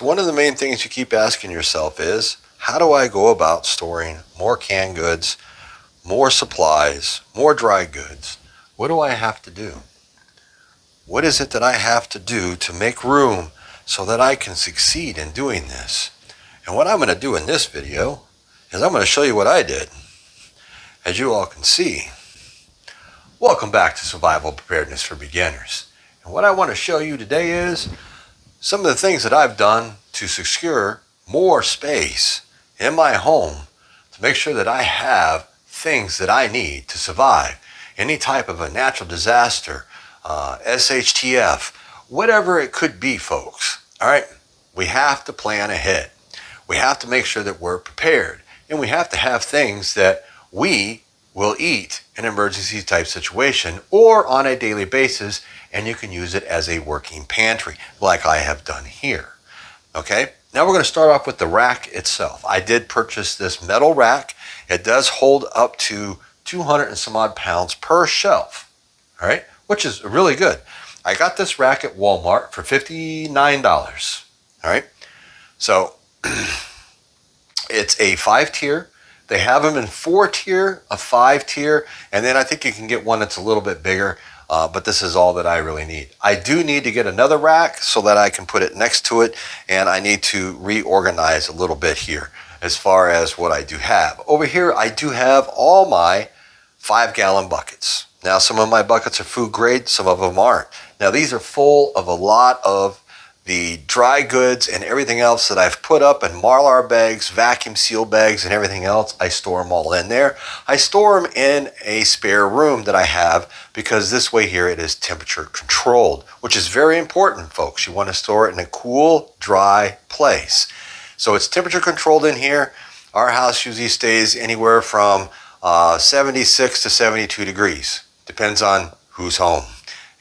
So one of the main things you keep asking yourself is, how do I go about storing more canned goods, more supplies, more dry goods? What do I have to do? What is it that I have to do to make room so that I can succeed in doing this? And what I'm going to do in this video is I'm going to show you what I did. As you all can see, welcome back to Survival Preparedness for Beginners. And what I want to show you today is some of the things that I've done to secure more space in my home to make sure that I have things that I need to survive any type of a natural disaster, SHTF, whatever it could be, folks. All right, we have to plan ahead. We have to make sure that we're prepared, and we have to have things that we will eat in an emergency type situation or on a daily basis, and you can use it as a working pantry like I have done here. Okay, now we're going to start off with the rack itself. I did purchase this metal rack. It does hold up to 200 and some odd pounds per shelf, all right, which is really good. I got this rack at Walmart for $59, all right? So it's a 5-tier. They have them in 4-tier, a 5-tier, and then I think you can get one that's a little bit bigger, but this is all that I really need. I do need to get another rack so that I can put it next to it, and I need to reorganize a little bit here as far as what I do have. Over here, I do have all my 5-gallon buckets. Now, some of my buckets are food grade, some of them aren't. Now, these are full of a lot of the dry goods and everything else that I've put up in Mylar bags, vacuum seal bags, and everything else. I store them all in there. I store them in a spare room that I have because this way here it is temperature controlled, which is very important, folks. You want to store it in a cool, dry place. So it's temperature controlled in here. Our house usually stays anywhere from 76 to 72 degrees. Depends on who's home.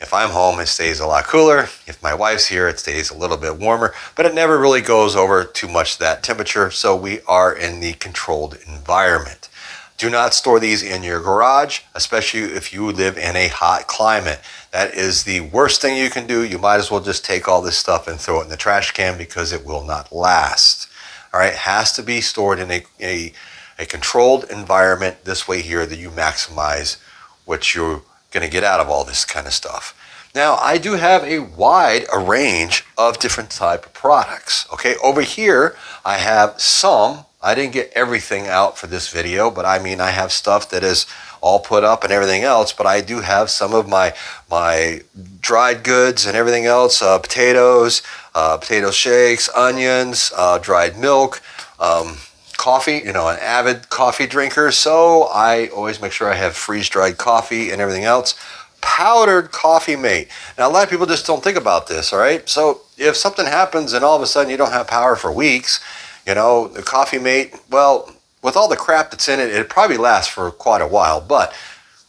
If I'm home, it stays a lot cooler. If my wife's here, it stays a little bit warmer, but it never really goes over too much that temperature. So we are in the controlled environment. Do not store these in your garage, especially if you live in a hot climate. That is the worst thing you can do. You might as well just take all this stuff and throw it in the trash can because it will not last. All right, it has to be stored in a controlled environment. This way here that you maximize what you're going to get out of all this kind of stuff. Now, I do have a wide range of different type of products. Okay, over here, I have some. I didn't get everything out for this video, but I mean, I have stuff that is all put up and everything else, but I do have some of my dried goods and everything else, potatoes, potato shakes, onions, dried milk, coffee. You know, an avid coffee drinker, so I always make sure I have freeze-dried coffee and everything else. Powdered coffee mate. Now, a lot of people just don't think about this, all right? So if something happens and all of a sudden you don't have power for weeks, you know, the coffee mate, well, with all the crap that's in it, it probably lasts for quite a while, but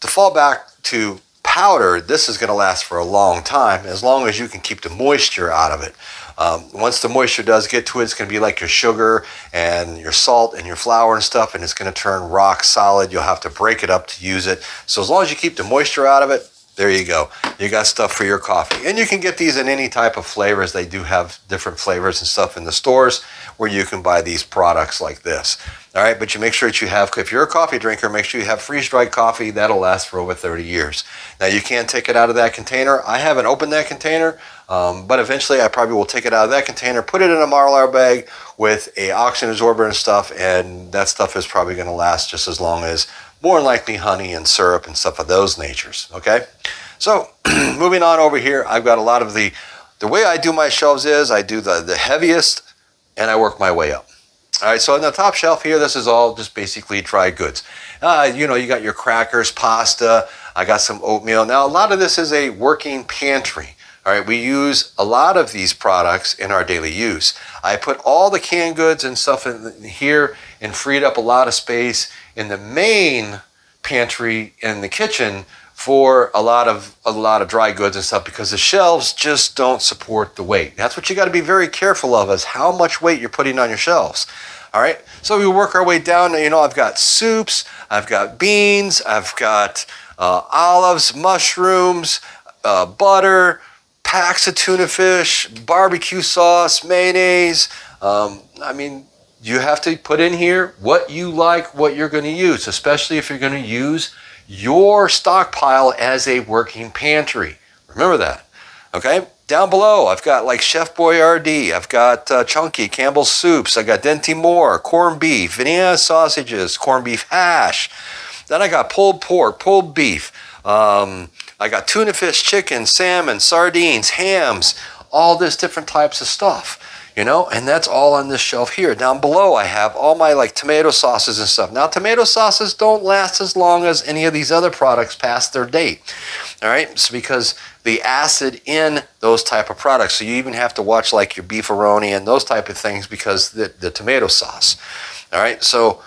to fall back to powder, this is going to last for a long time as long as you can keep the moisture out of it. Once the moisture does get to it, it's going to be like your sugar and your salt and your flour and stuff, and it's going to turn rock solid. You'll have to break it up to use it. So as long as you keep the moisture out of it, there you go. You got stuff for your coffee. And you can get these in any type of flavors. They do have different flavors and stuff in the stores where you can buy these products like this. All right, but you make sure that you have, if you're a coffee drinker, make sure you have freeze-dried coffee. That'll last for over 30 years. Now, you can take it out of that container. I haven't opened that container, but eventually I probably will take it out of that container, put it in a Mylar bag with a oxygen absorber and stuff, and that stuff is probably going to last just as long as more than likely honey and syrup and stuff of those natures, okay? So moving on over here, I've got a lot of the way I do my shelves is I do the heaviest and I work my way up. All right, so on the top shelf here, this is all just basically dry goods. You know, you got your crackers, pasta, I got some oatmeal. Now, a lot of this is a working pantry. All right, we use a lot of these products in our daily use. I put all the canned goods and stuff in here and freed up a lot of space in the main pantry in the kitchen for a lot of dry goods and stuff because the shelves just don't support the weight. That's what you got to be very careful of, is how much weight you're putting on your shelves. All right, so we work our way down. You know, I've got soups, I've got beans, I've got olives, mushrooms, butter, packs of tuna fish, barbecue sauce, mayonnaise. I mean, you have to put in here what you like, what you're going to use, especially if you're going to use your stockpile as a working pantry. Remember that, okay? Down below, I've got like Chef Boyardee, I've got Chunky Campbell's soups, I got Dentimore, corned beef, Vienna sausages, corned beef hash. Then I got pulled pork, pulled beef. I got tuna fish, chicken, salmon, sardines, hams, all this different types of stuff, you know, and that's all on this shelf here. Down below, I have all my like tomato sauces and stuff. Now, tomato sauces don't last as long as any of these other products past their date, all right? So because the acid in those type of products, so you even have to watch like your Beefaroni and those type of things because the tomato sauce, all right? So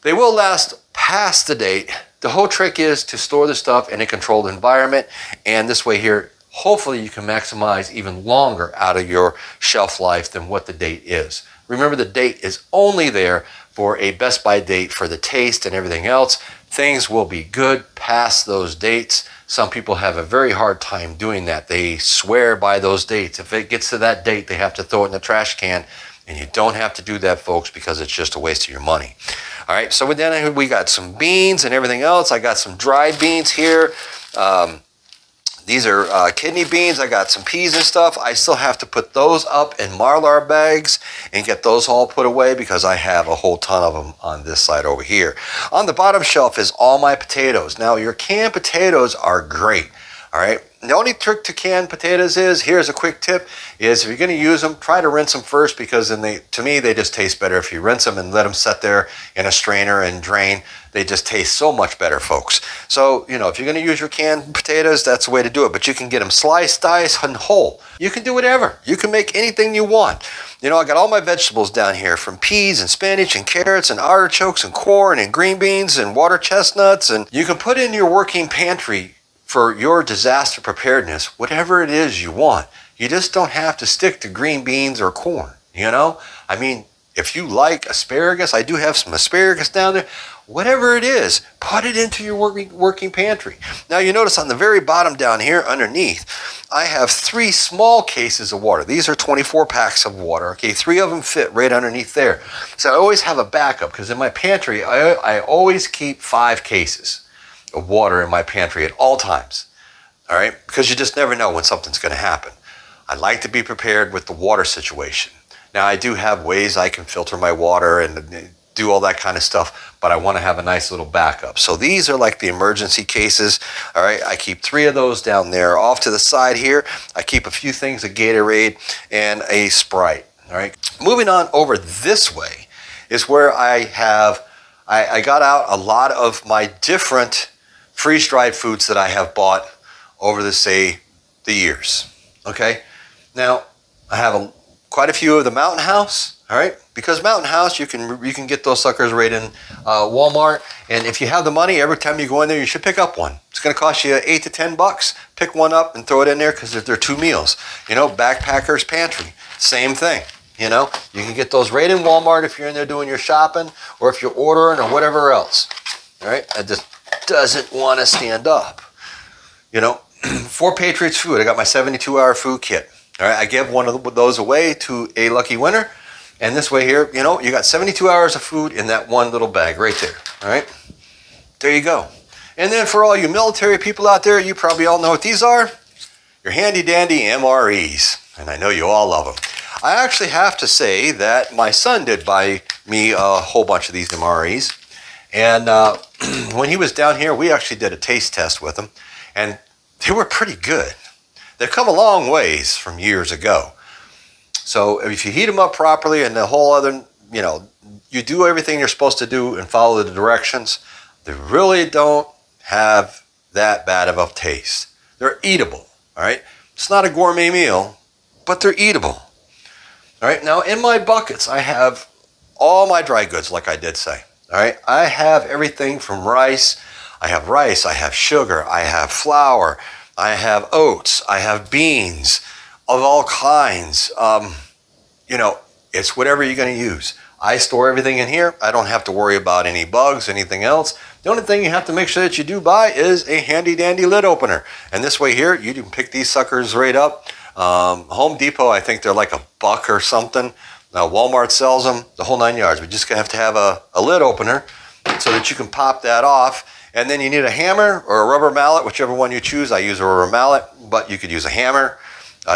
they will last past the date. The whole trick is to store the stuff in a controlled environment, and this way here, hopefully you can maximize even longer out of your shelf life than what the date is. Remember, the date is only there for a best by date for the taste and everything else. Things will be good past those dates. Some people have a very hard time doing that. They swear by those dates. If it gets to that date, they have to throw it in the trash can. And you don't have to do that, folks, because it's just a waste of your money. All right, so then we got some beans and everything else. I got some dried beans here. These are kidney beans. I got some peas and stuff. I still have to put those up in Mylar bags and get those all put away because I have a whole ton of them on this side over here. On the bottom shelf is all my potatoes. Now, your canned potatoes are great, all right? The only trick to canned potatoes is, here's a quick tip, is if you're going to use them, try to rinse them first, because then to me, they just taste better. If you rinse them and let them sit there in a strainer and drain, they just taste so much better, folks. So, you know, if you're going to use your canned potatoes, that's the way to do it. But you can get them sliced, diced, and whole. You can do whatever. You can make anything you want. You know, I got all my vegetables down here, from peas and spinach and carrots and artichokes and corn and green beans and water chestnuts. And you can put in your working pantry for your disaster preparedness, whatever it is you want. You just don't have to stick to green beans or corn, you know? I mean, if you like asparagus, I do have some asparagus down there. Whatever it is, put it into your working pantry. Now, you notice on the very bottom down here underneath, I have 3 small cases of water. These are 24 packs of water, okay? 3 of them fit right underneath there. So I always have a backup, because in my pantry, I always keep 5 cases of water in my pantry at all times, all right? Because you just never know when something's going to happen. I like to be prepared with the water situation. Now, I do have ways I can filter my water and do all that kind of stuff, but I want to have a nice little backup. So these are like the emergency cases, all right? I keep 3 of those down there. Off to the side here, I keep a few things of Gatorade and a Sprite, all right? Moving on over this way is where I got out a lot of my different freeze-dried foods that I have bought over the, say, the years, okay? Now, I have quite a few of the Mountain House, all right? Because Mountain House, you can get those suckers right in Walmart, and if you have the money, every time you go in there, you should pick up one. It's gonna cost you $8 to $10. Pick one up and throw it in there, because they're 2 meals. You know, Backpackers Pantry, same thing. You know, you can get those right in Walmart if you're in there doing your shopping, or if you're ordering or whatever else, all right? I just doesn't want to stand up, you know. For Patriots Food, I got my 72-hour food kit. All right, I give one of those away to a lucky winner, and this way here, you know, you got 72 hours of food in that one little bag right there. All right, there you go. And then for all you military people out there, you probably all know what these are, your handy dandy MREs, and I know you all love them. I actually have to say that my son did buy me a whole bunch of these MREs. And when he was down here, we actually did a taste test with them, and they were pretty good. They've come a long ways from years ago. So if you heat them up properly and the whole other, you know, you do everything you're supposed to do and follow the directions, they really don't have that bad of a taste. They're eatable, all right? It's not a gourmet meal, but they're eatable. All right, now in my buckets, I have all my dry goods, like I did say. All right, I have everything from rice, I have sugar, I have flour, I have oats, I have beans of all kinds. You know, it's whatever you're going to use. I store everything in here. I don't have to worry about any bugs, anything else. The only thing you have to make sure that you do buy is a handy dandy lid opener. And this way here, you can pick these suckers right up. Home Depot, I think they're like $1 or something. Now Walmart sells them, the whole 9 yards. We're just gonna have to have a lid opener so that you can pop that off. And then you need a hammer or a rubber mallet, whichever one you choose. I use a rubber mallet, but you could use a hammer.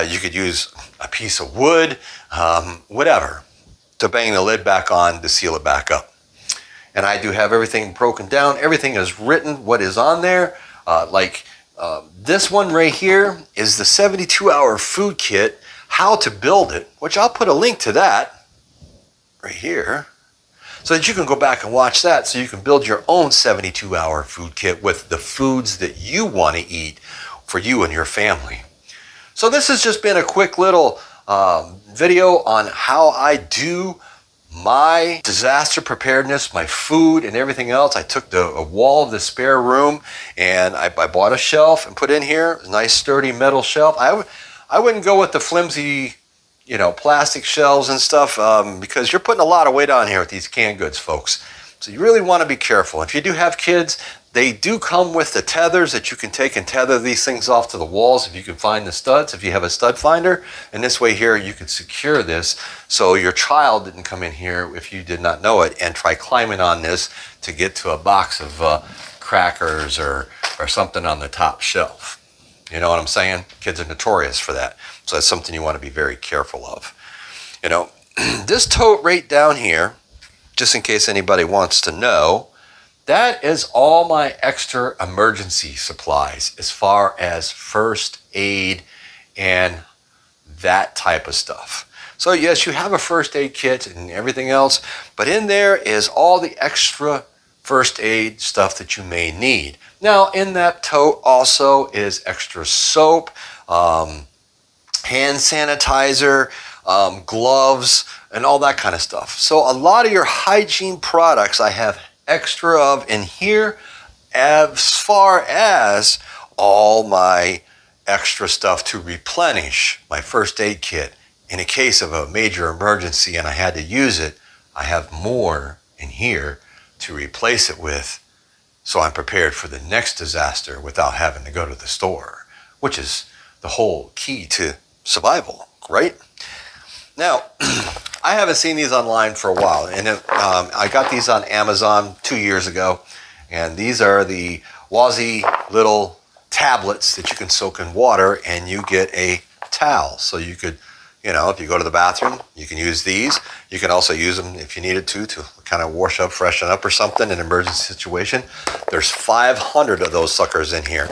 You could use a piece of wood, whatever, to bang the lid back on to seal it back up. And I do have everything broken down. Everything is written, what is on there. This one right here is the 72-hour food kit, how to build it, which I'll put a link to that right here, so that you can go back and watch that, so you can build your own 72-hour food kit with the foods that you want to eat for you and your family. So this has just been a quick little video on how I do my disaster preparedness, my food and everything else. I took the wall of the spare room and I bought a shelf and put in here, a nice sturdy metal shelf. I wouldn't go with the flimsy, you know, plastic shelves and stuff, because you're putting a lot of weight on here with these canned goods, folks. So you really want to be careful. If you do have kids, they do come with the tethers that you can take and tether these things off to the walls if you can find the studs, if you have a stud finder. And this way here, you can secure this so your child didn't come in here, if you did not know it, and try climbing on this to get to a box of crackers or something on the top shelf. You know what I'm saying? Kids are notorious for that. So that's something you want to be very careful of. You know, this tote right down here, just in case anybody wants to know, that is all my extra emergency supplies as far as first aid and that type of stuff. So yes, you have a first aid kit and everything else, but in there is all the extra first aid stuff that you may need. Now in that tote also is extra soap, hand sanitizer, gloves, and all that kind of stuff. So a lot of your hygiene products I have extra of in here, as far as all my extra stuff to replenish my first aid kit. In a case of a major emergency and I had to use it, I have more in here to replace it with, so I'm prepared for the next disaster without having to go to the store, which is the whole key to survival, right? Now, I haven't seen these online for a while, and I got these on Amazon 2 years ago, and these are the Wazi little tablets that you can soak in water, and you get a towel. So you could, you know, if you go to the bathroom, you can use these. You can also use them if you needed to kind of wash up, freshen up or something in an emergency situation. There's 500 of those suckers in here.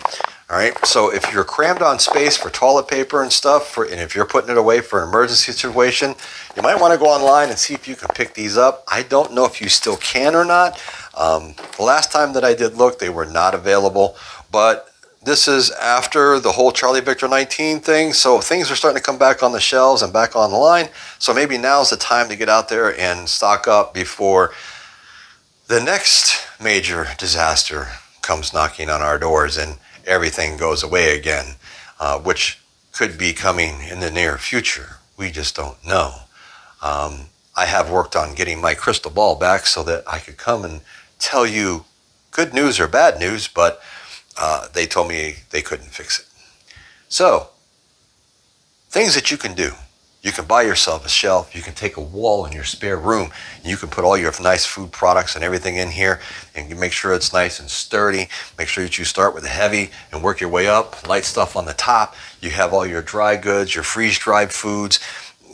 All right, so if you're crammed on space for toilet paper and stuff, and if you're putting it away for an emergency situation, you might want to go online and see if you can pick these up. I don't know if you still can or not. The last time that I did look, they were not available, but this is after the whole Charlie Victor 19 thing, so things are starting to come back on the shelves and back online, so maybe now's the time to get out there and stock up before the next major disaster comes knocking on our doors and everything goes away again, which could be coming in the near future. We just don't know. I have worked on getting my crystal ball back so that I could come and tell you good news or bad news, but they told me they couldn't fix it. So, things that you can do. You can buy yourself a shelf. You can take a wall in your spare room. You can put all your nice food products and everything in here and make sure it's nice and sturdy. Make sure that you start with the heavy and work your way up. Light stuff on the top. You have all your dry goods, your freeze-dried foods.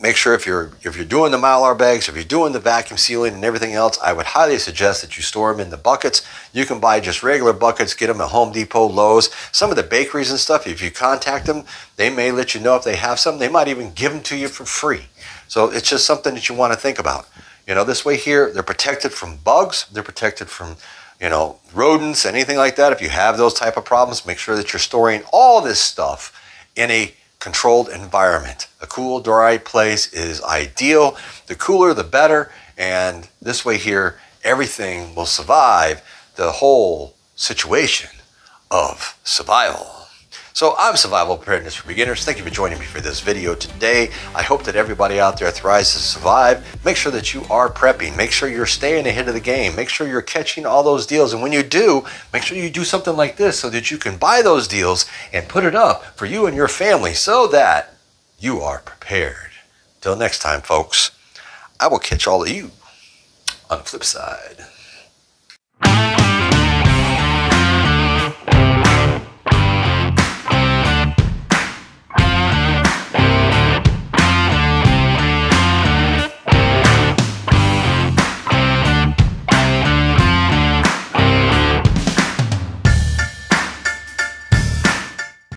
Make sure if you're doing the Mylar bags, if you're doing the vacuum sealing and everything else, I would highly suggest that you store them in the buckets. You can buy just regular buckets, get them at Home Depot, Lowe's, some of the bakeries and stuff. If you contact them, they may let you know if they have some. They might even give them to you for free. So it's just something that you want to think about. You know, this way here, they're protected from bugs. They're protected from, you know, rodents, anything like that. If you have those type of problems, make sure that you're storing all this stuff in a controlled environment. A cool, dry place is ideal. The cooler, the better. And this way here, everything will survive the whole situation of survival. So I'm Survival Preparedness for Beginners. Thank you for joining me for this video today. I hope that everybody out there thrives to survive. Make sure that you are prepping. Make sure you're staying ahead of the game. Make sure you're catching all those deals. And when you do, make sure you do something like this so that you can buy those deals and put it up for you and your family so that you are prepared. Till next time, folks, I will catch all of you on the flip side.